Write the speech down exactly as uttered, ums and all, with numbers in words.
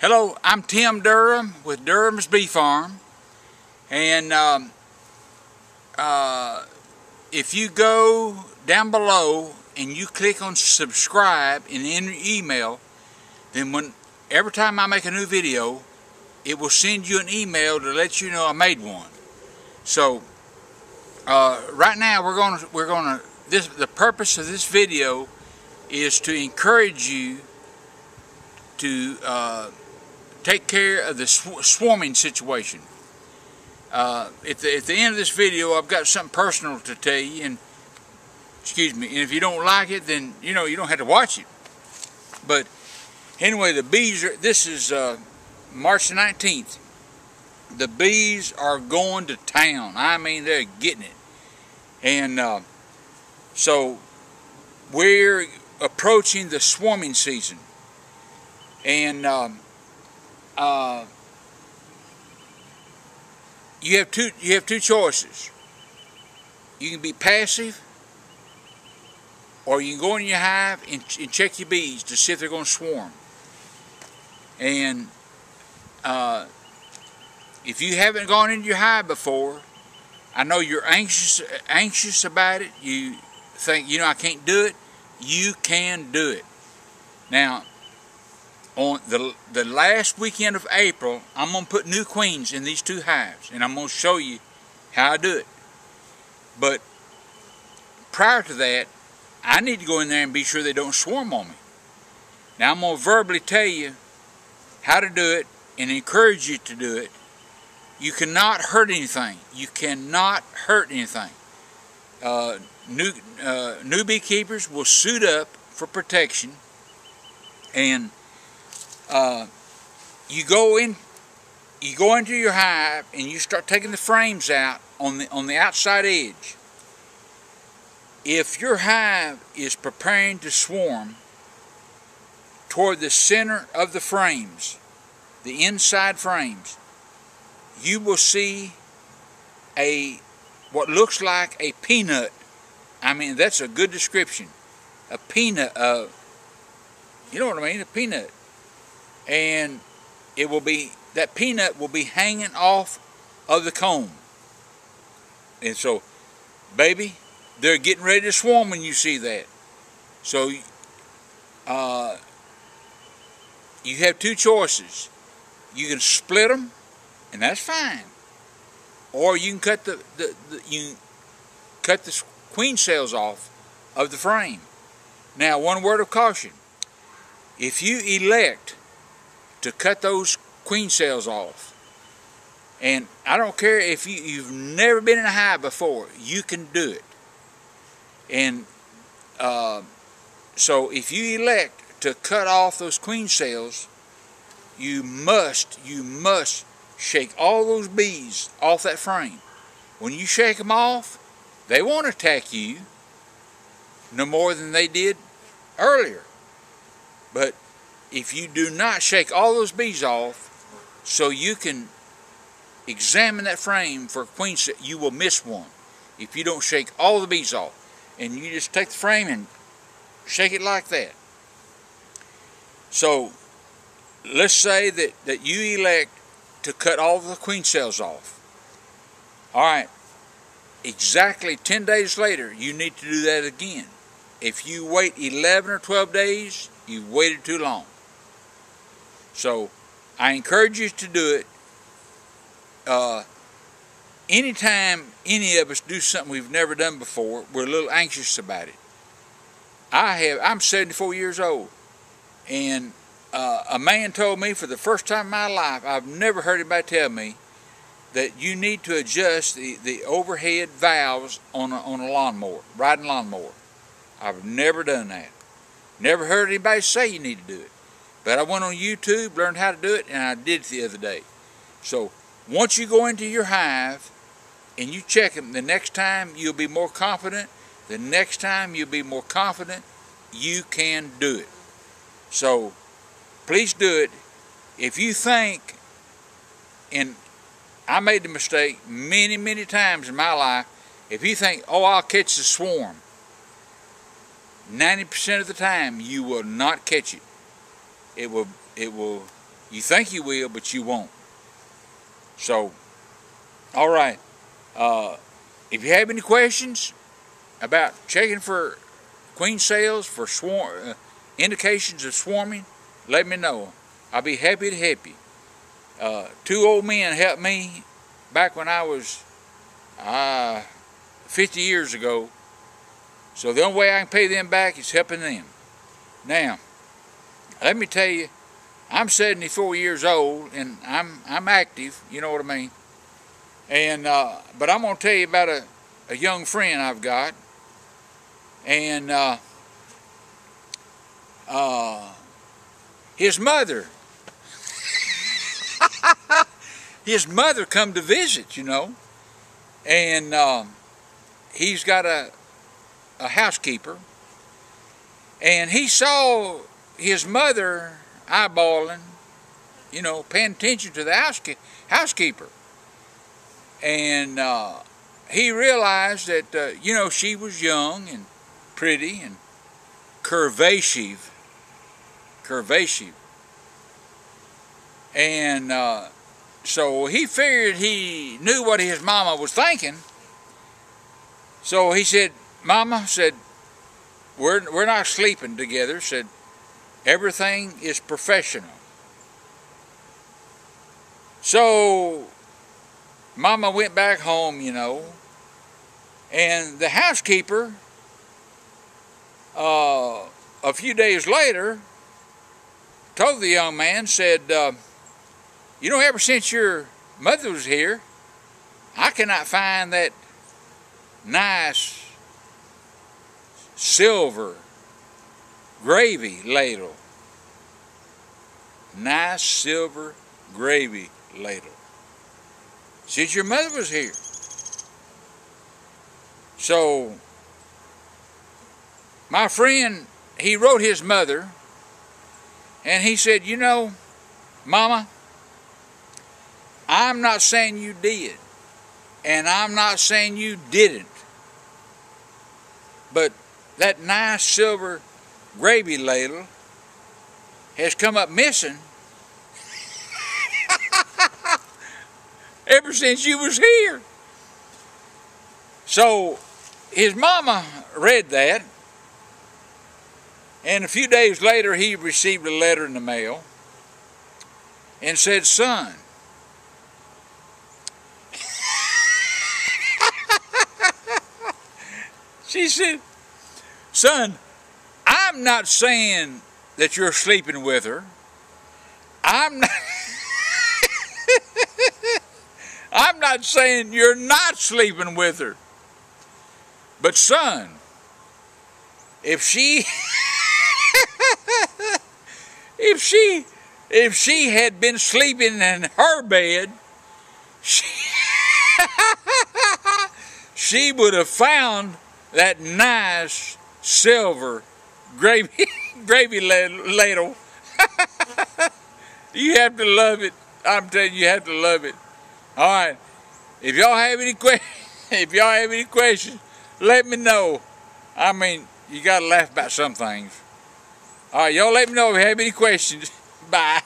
Hello, I'm Tim Durham with Durham's Bee Farm, and um, uh, if you go down below and you click on subscribe and enter email, then when every time I make a new video, it will send you an email to let you know I made one. So uh, right now we're going to we're going to this the purpose of this video is to encourage you to uh, take care of the sw swarming situation. Uh, at, the, at the end of this video, I've got something personal to tell you, and excuse me, and if you don't like it, then you know you don't have to watch it. But anyway, the bees are, this is uh, March nineteenth. The bees are going to town. I mean, they're getting it. And uh, so we're approaching the swarming season. And um, uh, you have two. You have two choices. You can be passive, or you can go in your hive and, and check your bees to see if they're going to swarm. And uh, if you haven't gone into your hive before, I know you're anxious, anxious about it. You think, you know, I can't do it. You can do it now. On the, the last weekend of April, I'm going to put new queens in these two hives, and I'm going to show you how I do it. But prior to that, I need to go in there and be sure they don't swarm on me. Now, I'm going to verbally tell you how to do it and encourage you to do it. You cannot hurt anything. You cannot hurt anything. Uh, new, uh, new beekeepers will suit up for protection, and Uh, you go in, you go into your hive, and you start taking the frames out on the on the outside edge. If your hive is preparing to swarm toward the center of the frames, the inside frames, you will see a what looks like a peanut. I mean, that's a good description. A peanut. Uh, you know what I mean? A peanut. And it will be, that peanut will be hanging off of the comb. And so, baby, they're getting ready to swarm when you see that. So, uh, you have two choices. You can split them, and that's fine. Or you can cut the, the, the you cut the queen cells off of the frame. Now, one word of caution. If you elect to cut those queen cells off, and I don't care if you, you've never been in a hive before, you can do it. And uh, so if you elect to cut off those queen cells, you must, you must shake all those bees off that frame. When you shake them off, they won't attack you no more than they did earlier. But if you do not shake all those bees off, so you can examine that frame for queen cell, you will miss one if you don't shake all the bees off. And you just take the frame and shake it like that. So let's say that, that you elect to cut all the queen cells off. All right, exactly ten days later, you need to do that again. If you wait eleven or twelve days, you've waited too long. So I encourage you to do it. Uh, anytime any of us do something we've never done before, we're a little anxious about it. I have, I'm seventy-four years old, and uh, a man told me for the first time in my life, I've never heard anybody tell me, that you need to adjust the, the overhead valves on a, on a lawnmower, riding lawnmower. I've never done that. Never heard anybody say you need to do it. But I went on YouTube, learned how to do it, and I did it the other day. So once you go into your hive and you check them, the next time you'll be more confident. The next time you'll be more confident. You can do it. So please do it. If you think, and I made the mistake many, many times in my life, if you think, oh, I'll catch the swarm, ninety percent of the time you will not catch it. It will, it will You think you will, but you won't. So, all right. Uh, if you have any questions about checking for queen cells, for swarm, uh, indications of swarming, let me know. I'll be happy to help you. Uh, two old men helped me back when I was uh, fifty years ago. So the only way I can pay them back is helping them. Now, let me tell you, I'm seventy-four years old, and I'm I'm active, you know what I mean? And uh, but I'm going to tell you about a, a young friend I've got. And uh, uh, his mother, his mother come to visit, you know. And um, he's got a, a housekeeper. And he saw his mother eyeballing, you know, paying attention to the housekeep housekeeper. And uh, he realized that, uh, you know, she was young and pretty and curvaceous. Curvaceous. And uh, so he figured he knew what his mama was thinking. So he said, Mama, said, we're, we're not sleeping together, said, everything is professional. So Mama went back home, you know, and the housekeeper, uh, a few days later, told the young man, said, uh, you know, ever since your mother was here, I cannot find that nice silver gravy ladle. Nice silver gravy ladle. Since your mother was here. So, my friend, he wrote his mother, and he said, you know, Mama, I'm not saying you did, and I'm not saying you didn't, but that nice silver gravy ladle has come up missing ever since you was here. So his mama read that, and a few days later he received a letter in the mail and said, son, she said, son, I'm not saying that you're sleeping with her. I'm not, I'm not saying you're not sleeping with her. But son, if she if she if she had been sleeping in her bed, she she would have found that nice silver gravy gravy ladle. You have to love it. I'm telling you, you have to love it. All right. If y'all have any que if y'all have any questions, let me know. I mean, you gotta laugh about some things. All right, y'all let me know if you have any questions. Bye.